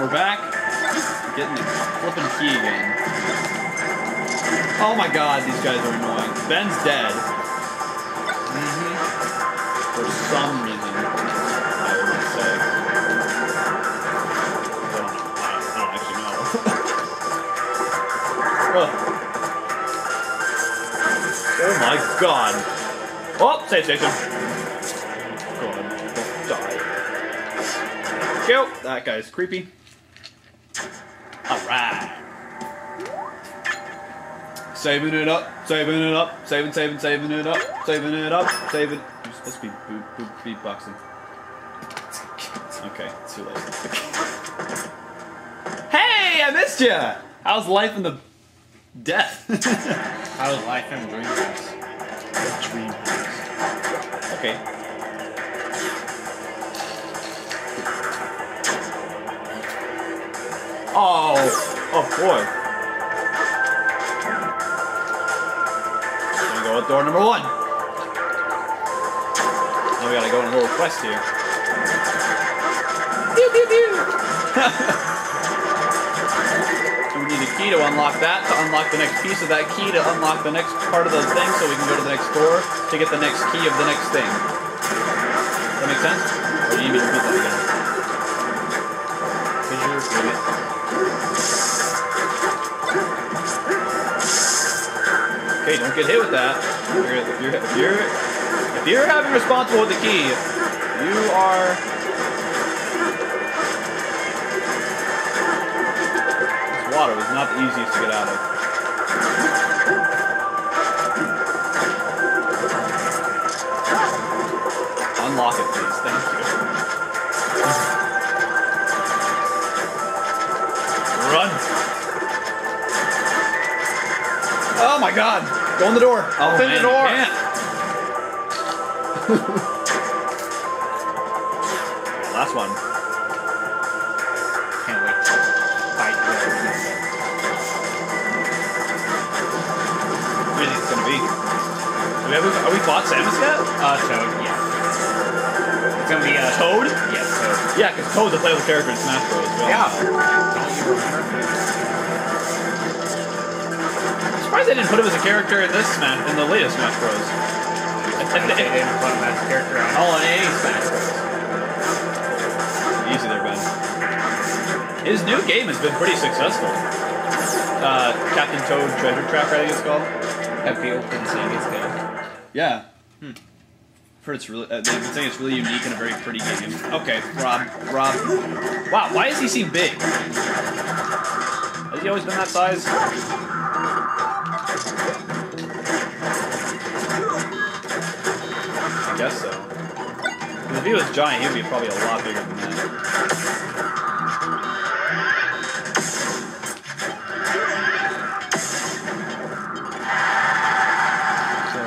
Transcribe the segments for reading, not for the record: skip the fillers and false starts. We're back. Getting the flippin' key again. Oh my god, these guys are annoying. Ben's dead. Mm-hmm. For some reason, I would say. I don't actually know. Oh. Oh my god. Oh, save station. God, don't die. Kill. That guy's creepy. Alright. Saving it up, saving it up, saving it up, saving it up, saving. You're supposed to be beatboxing. Okay, too late. Hey, I missed ya! How's life in the death? How's life in Dreamhouse? Dreamhouse. Okay. Oh, oh boy. I'm gonna go with door number one. Now we gotta go in a little quest here. Pew pew pew! So we need a key to unlock that, to unlock the next piece of that key, to unlock the next part of the thing so we can go to the next door to get the next key of the next thing. Does that make sense? Or do you need me to repeat that again? Okay, don't get hit with that. If you're having responsible with the key, you are. This water was not the easiest to get out of. Unlock it, please. Thank you. Run. Oh my god. Go in the door. I'll open the door. Last one. Can't wait. Fight. What do you think it's gonna be? Are we fought Samus yet? Toad. Yeah. It's gonna be Toad. Yes. Toad. Yeah, because Toad's a playable character in Smash Bros. Well. Yeah. I'm surprised they didn't put him as a character in this Smash, in the latest Smash Bros. They didn't put him as a character at all in any Smash Bros. Easy there, Ben. His new game has been pretty successful. Captain Toad Treasure Trap, I think it's called. Have people been saying it's good? Yeah. Hmm. They've been saying it's really unique and a very pretty game. Okay, Rob. Wow, why does he seem big? Has he always been that size? I guess so. If he was giant, he'd be probably a lot bigger than that. So,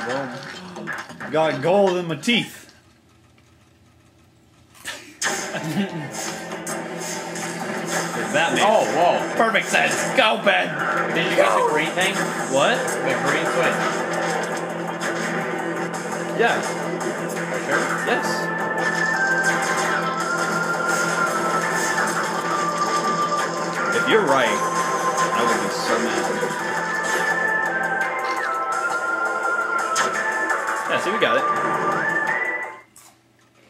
got gold in my teeth. That made sense. Whoa. Perfect sense. Go, Ben. Did you get the green thing? What? The green switch. Yeah. Are you sure? Yes. If you're right, I would be so mad. Yeah, see, we got it.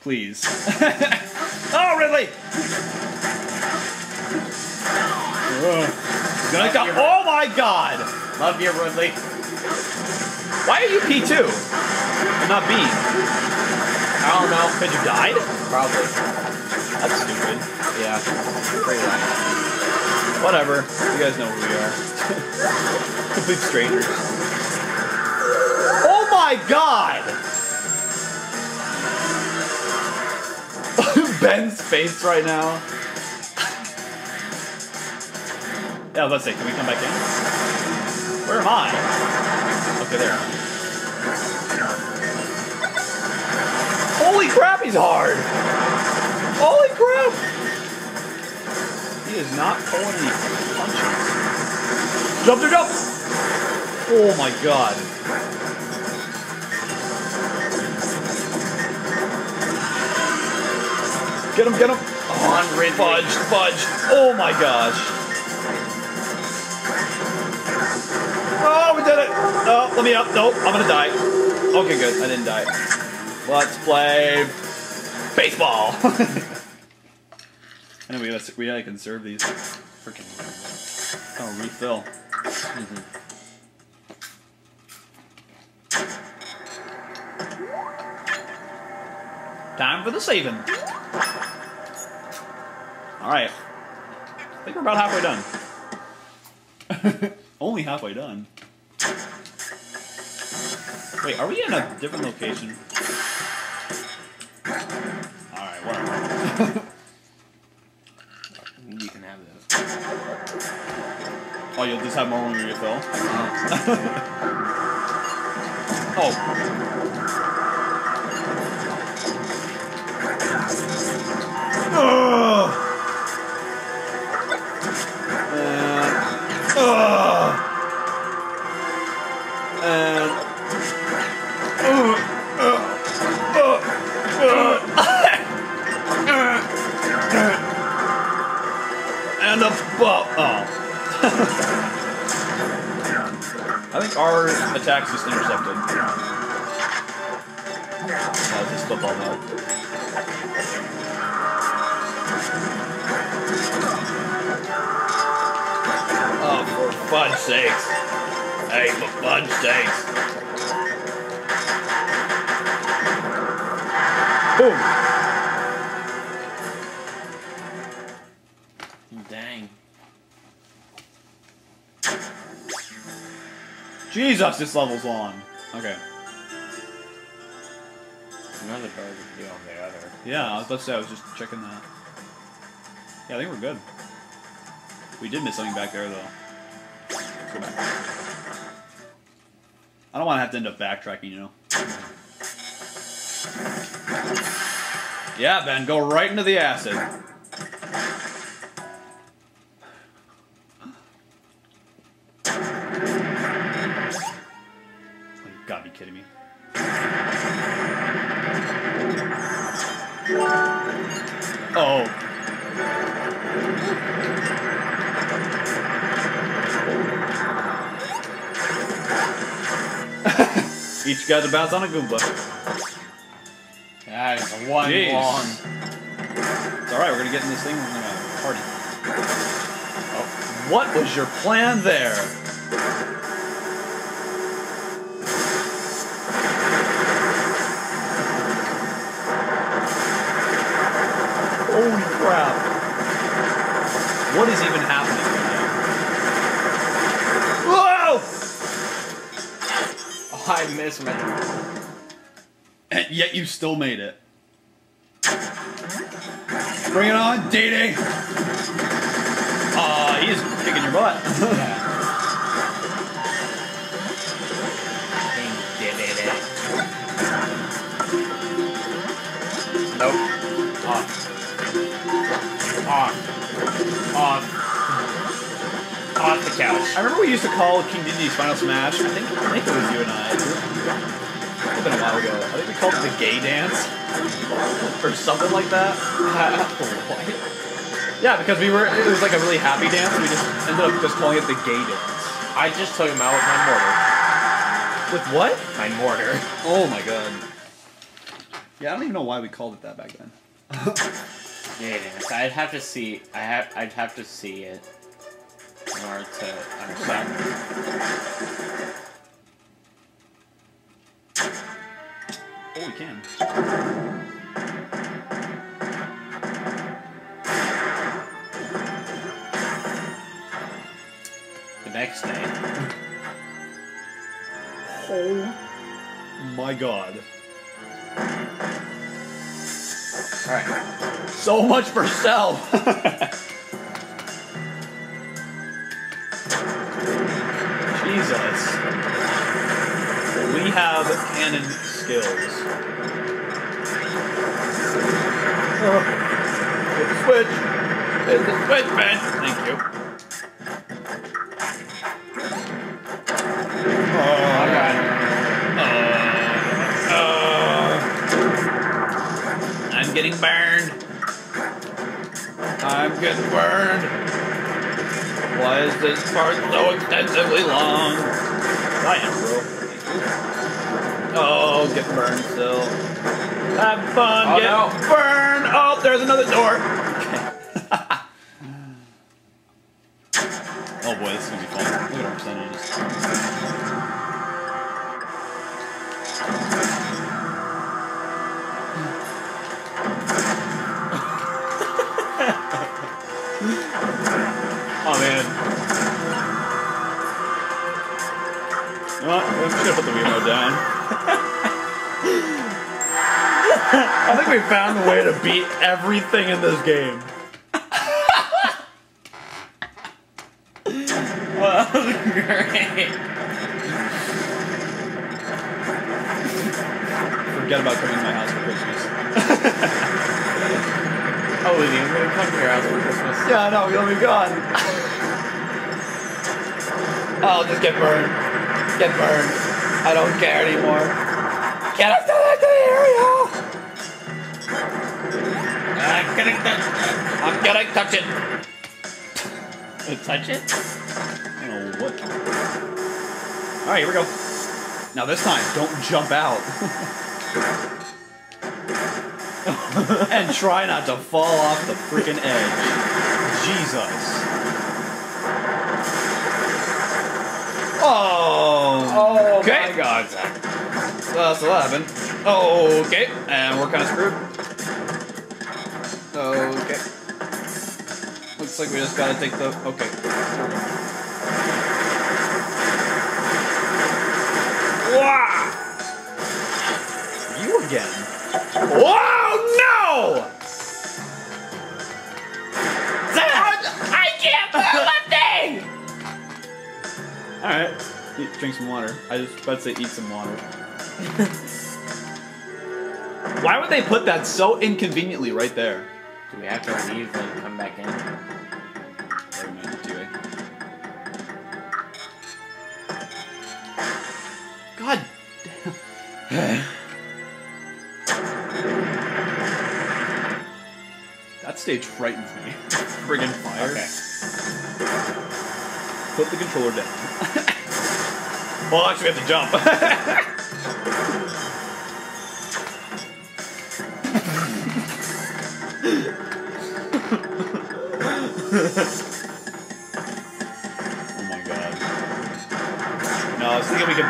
Please. Oh, Ridley! Oh my god! Love you, Ridley. Why are you P2? And not B? I don't know. Could you died? Probably. That's stupid. Yeah. Pretty right. Whatever. You guys know who we are. Complete strangers. Oh my god! Ben's face right now. Yeah, let's see. Can we come back in? Where am I? Okay, there. Holy crap, he's hard! Holy crap! He is not pulling any punches. Jump there, jump! Oh my god. Get him! Get him! Oh, Ridley. Fudge. Oh my gosh. Oh, we did it. Oh, let me up. Nope, I'm gonna die. Okay, good. I didn't die. Let's play baseball. And we gotta conserve these. Freaking. Oh, refill. Time for the saving. Alright. I think we're about halfway done. Only halfway done. Wait, are we in a different location? Alright, whatever. You can have those. Oh, you'll just have more when you refill? I think our attack's just intercepted. I'll just flip all that. Oh, for fudge sakes. Hey, for fudge sakes. Boom. Dang. Jesus, this level's long. Okay. Another bird would be on the other. Yeah, I was about to say, I was just checking that. Yeah, I think we're good. We did miss something back there, though. Let's go back. I don't want to have to end up backtracking, you know. Yeah, Ben, go right into the acid. Gotta be kidding me. Oh. Each got to bounce on a Goomba. That is one long. It's alright, we're gonna get in this thing and we're gonna party. Oh. What was your plan there? Holy crap. What is even happening right now? Whoa! Oh, I missed it. And yet you still made it. Bring it on, Diddy! Aw, he is kicking your butt. Yeah. Nope. Off. Off the couch. I remember we used to call King Diddy's Final Smash. I think it was you and I. It's been a while ago. I think we called it the gay dance. Or something like that. Yeah, because it was like a really happy dance, and we just ended up just calling it the gay dance. I just took him out with my mortar. With what? My mortar. Oh my god. Yeah, I don't even know why we called it that back then. Yeah, I'd have to see. I'd have to see it in order to understand. Oh, we can. The next day. Oh my god. All right. So much for self! Jesus. We have cannon skills. Oh. Switch! It's a switch, man! Thank you. Oh, God. I'm getting burned. gets burned. Why is this part so extensively long? I am, bro. Oh, get burned still. Have fun, oh, get no. Burned! Oh, there's another door! Oh boy, this is gonna be fun. Look at our percentages. Oh man. You know what? I'm just gonna put the Wiimote down. I think we found a way to beat everything in this game. Well, great. Forget about coming to my house for Christmas. Oh, Lizzie, I'm going to come to your house for Christmas. Yeah, I know, you'll be gone. Oh, just get burned. Get burned. I don't care anymore. Get us out of the area! I'm going to touch it. Touch it? What? Alright, here we go. Now this time, don't jump out. And try not to fall off the freaking edge. Jesus. Oh! Okay. Oh my god. That's what happened. Oh, okay. And we're kind of screwed. Okay. Looks like we just gotta take the... Okay. Wow! You again? Whoa! No! I can't move a thing! Alright. Drink some water. I was about to say eat some water. Why would they put that so inconveniently right there? Do we have to leave and come back in? Or no, do we? God damn. That stage frightens me. Friggin' fire. Okay. Put the controller down. Well, actually, we have to jump. Oh my god. No, I was thinking we could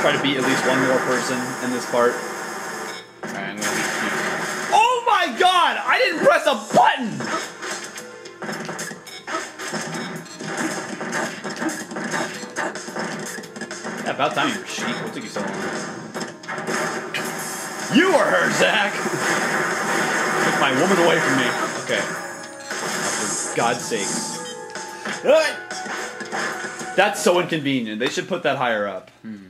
try to beat at least one more person in this part. Alright, I'm gonna be cute. Oh my god! I didn't press a button! Yeah, about time you were sheep. What took you so long? You were her, Zach! Took my woman away from me. Okay. For God's sakes. That's so inconvenient. They should put that higher up. Hmm.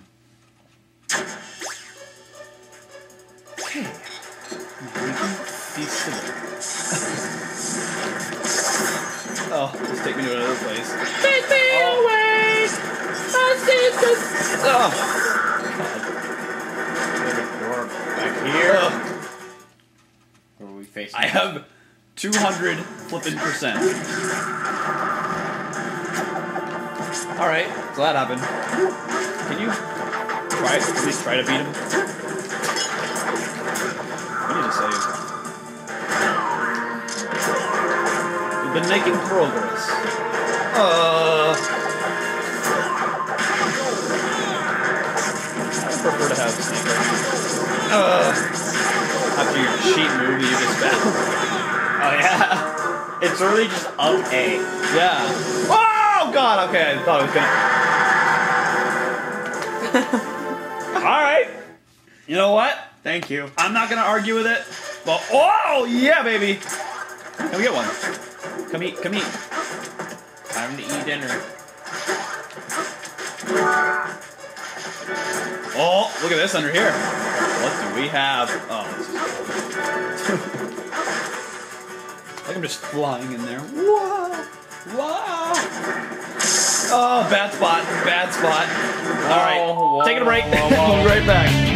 Oh, just take me to another place. Take me away! I see this! Oh! God. Back here! Where are we facing? I have 200 flippin' percent. Alright, so that happened. Can you try to, at least try to beat him? I need to save. We've been making progress. I prefer to have a sneaker. After your cheat move, you just battle. Oh yeah. It's really just up A. Yeah. Oh god, okay, I thought it was gonna... Alright. You know what? Thank you. I'm not gonna argue with it. But oh yeah, baby! Can we get one? Come eat, come eat. Time to eat dinner. Oh, look at this under here. What do we have? Oh, this is... I think I'm just flying in there. Whoa! Whoa! Oh, bad spot. Bad spot. Alright, taking a break. We'll be right back.